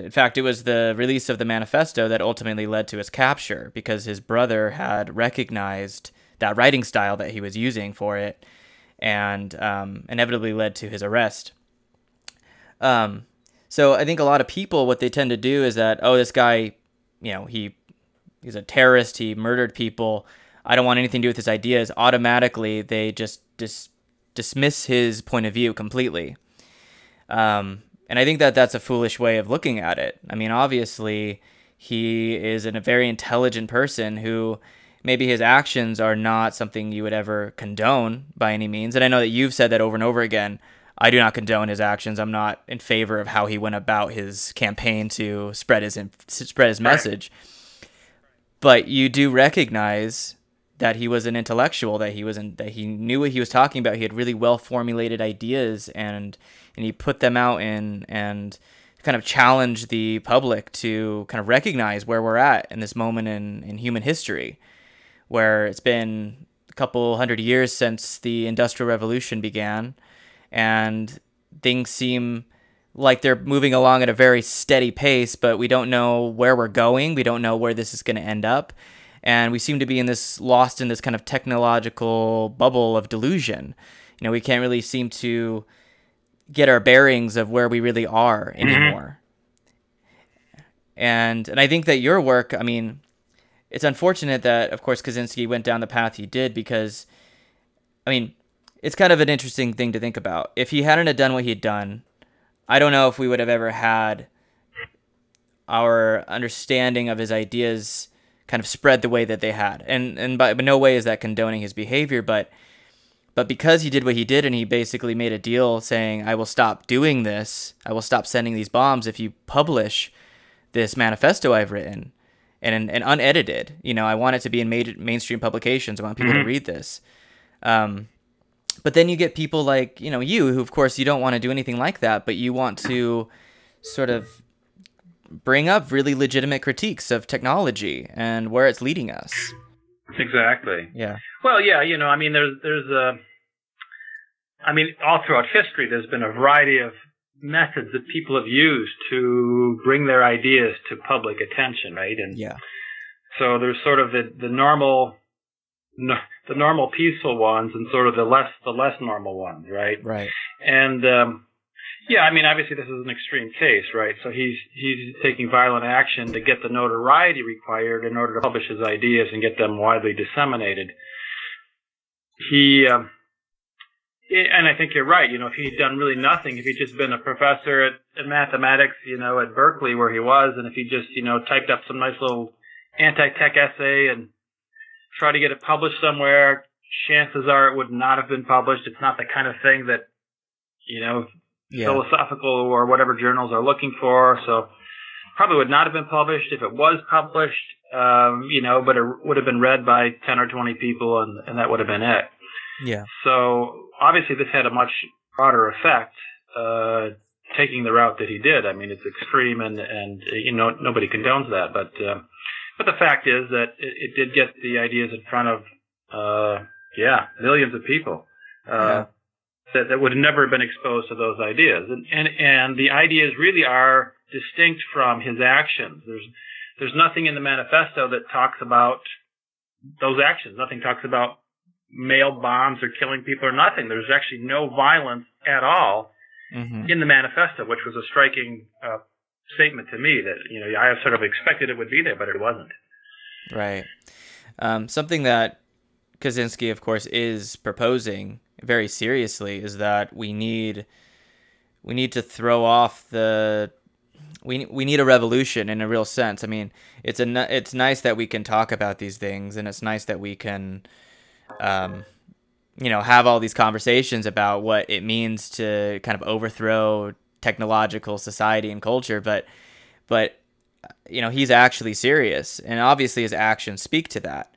In fact, it was the release of the manifesto that ultimately led to his capture, because his brother had recognized that writing style that he was using for it, and inevitably led to his arrest. So I think a lot of people, what they tend to do is that, oh, this guy, you know, he's a terrorist, he murdered people, I don't want anything to do with his ideas. Automatically, they just dismiss his point of view completely. And I think that that's a foolish way of looking at it. I mean, obviously, he is a very intelligent person who maybe his actions are not something you would ever condone by any means. And I know that you've said that over and over again. I do not condone his actions. I'm not in favor of how he went about his campaign to spread his message. But you do recognize that he was an intellectual, that he knew what he was talking about. He had really well formulated ideas, and he put them out and kind of challenged the public to kind of recognize where we're at in this moment in human history, where it's been a couple hundred years since the Industrial Revolution began, and things seem like they're moving along at a very steady pace, but we don't know where we're going. We don't know where this is going to end up. And we seem to be lost in this kind of technological bubble of delusion. You know, we can't really seem to get our bearings of where we really are anymore. And I think that your work, I mean, it's unfortunate that, of course, Kaczynski went down the path he did, because, I mean, it's kind of an interesting thing to think about. If he hadn't have done what he had done, I don't know if we would have ever had our understanding of his ideas kind of spread the way that they had. And by no way is that condoning his behavior, but because he did what he did, and he basically made a deal saying, I will stop doing this, I will stop sending these bombs if you publish this manifesto I've written, and unedited. You know, I want it to be in mainstream publications. I want people to read this. But then you get people like, you know, you, who, of course, you don't want to do anything like that, but you want to sort of bring up really legitimate critiques of technology and where it's leading us. Exactly. Yeah. Well, yeah, you know, I mean, all throughout history, there's been a variety of methods that people have used to bring their ideas to public attention, right? And yeah. So there's sort of the normal peaceful ones, and sort of the less normal ones, right? Right. And yeah, I mean, obviously this is an extreme case, right? So he's taking violent action to get the notoriety required in order to publish his ideas and get them widely disseminated. And I think you're right. You know, if he'd done really nothing, if he'd just been a professor at mathematics, you know, at Berkeley where he was, and if he just, you know, typed up some nice little anti-tech essay and try to get it published somewhere, chances are it would not have been published. It's not the kind of thing that, you know, yeah, philosophical or whatever journals are looking for. So probably would not have been published. If it was published, you know, but it would have been read by 10 or 20 people, and that would have been it. Yeah. So obviously this had a much broader effect, taking the route that he did. I mean, it's extreme, and you know, nobody condones that, but the fact is that it did get the ideas in front of, yeah, millions of people, that would have never been exposed to those ideas. And the ideas really are distinct from his actions. There's nothing in the manifesto that talks about those actions. Nothing talks about mail bombs or killing people or nothing. There's actually no violence at all in the manifesto, which was a striking, statement to me, that, you know, I sort of expected it would be there, but it wasn't. Right. Something that Kaczynski, of course, is proposing very seriously is that we need to throw off the we need a revolution in a real sense. I mean, it's nice that we can talk about these things, and it's nice that we can you know, have all these conversations about what it means to kind of overthrow technological society and culture, but you know, he's actually serious, and obviously his actions speak to that.